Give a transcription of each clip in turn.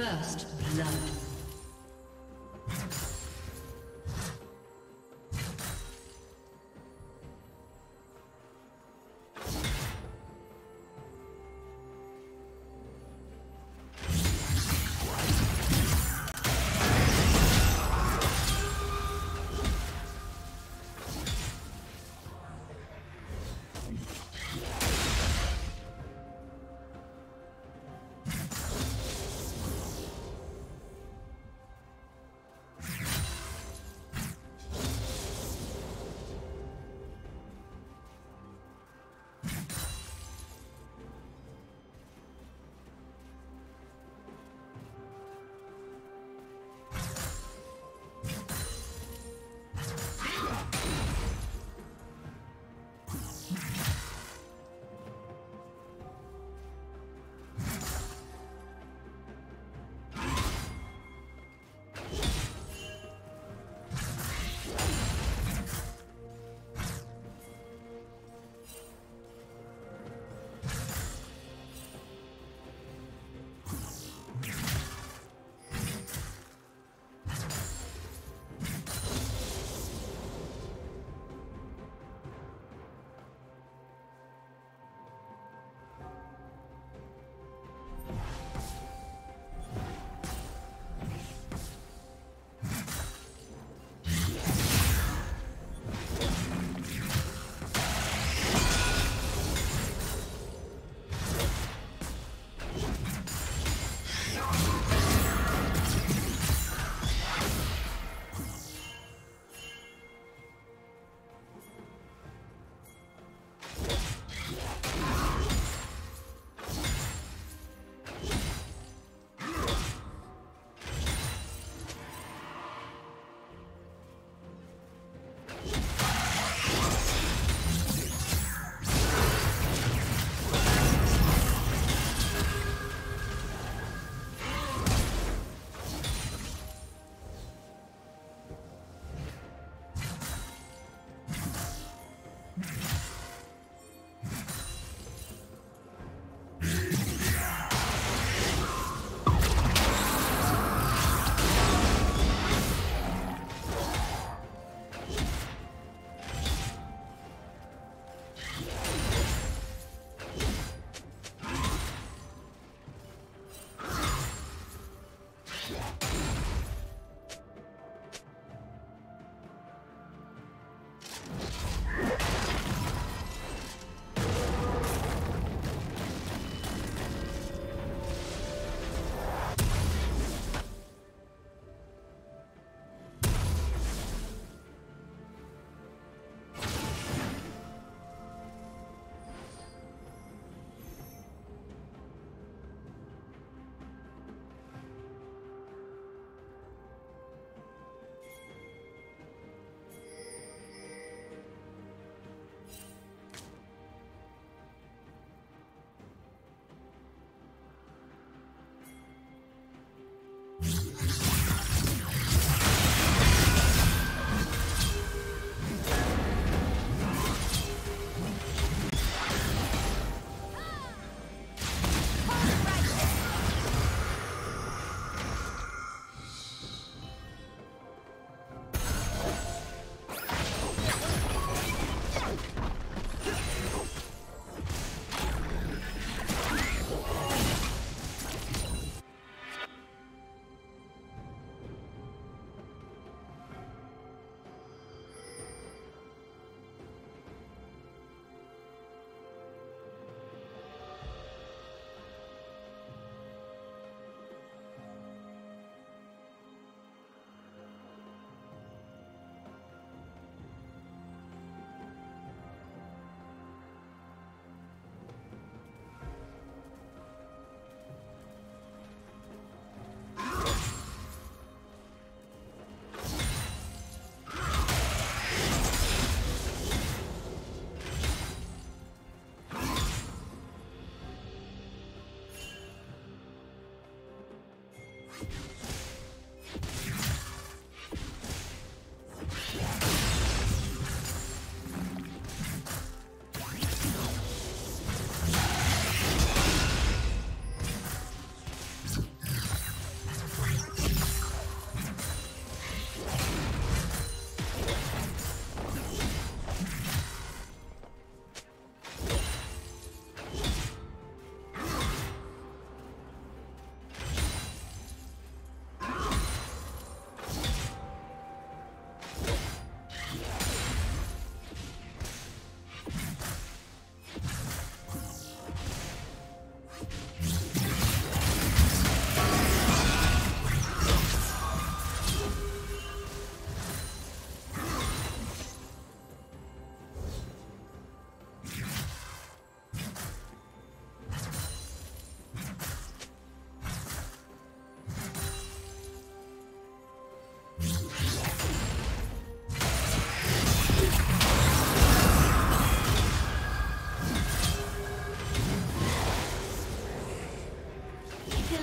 First blood.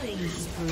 Killing spree.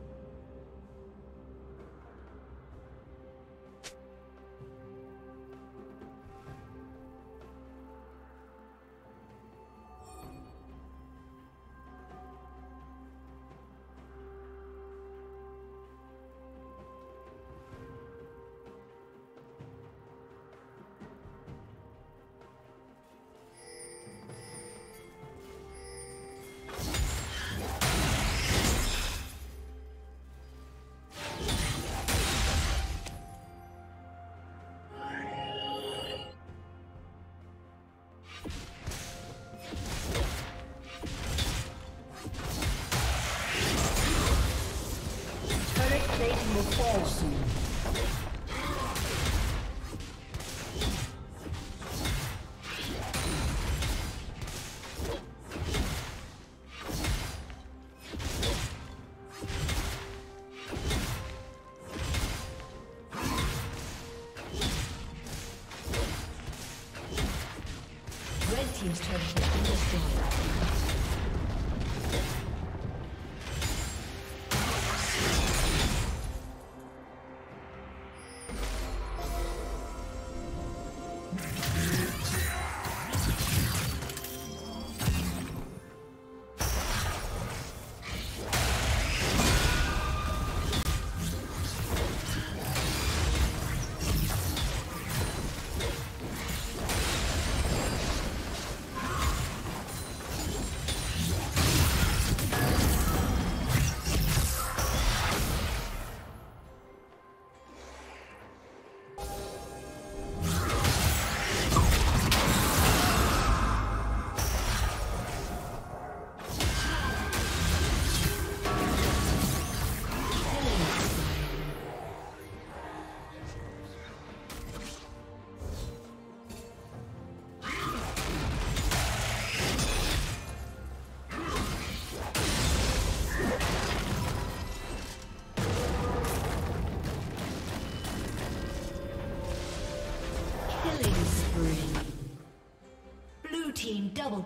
Team's test Red team's turret has been destroyed.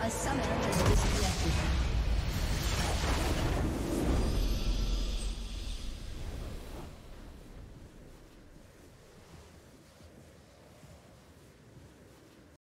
A summoner has disconnected.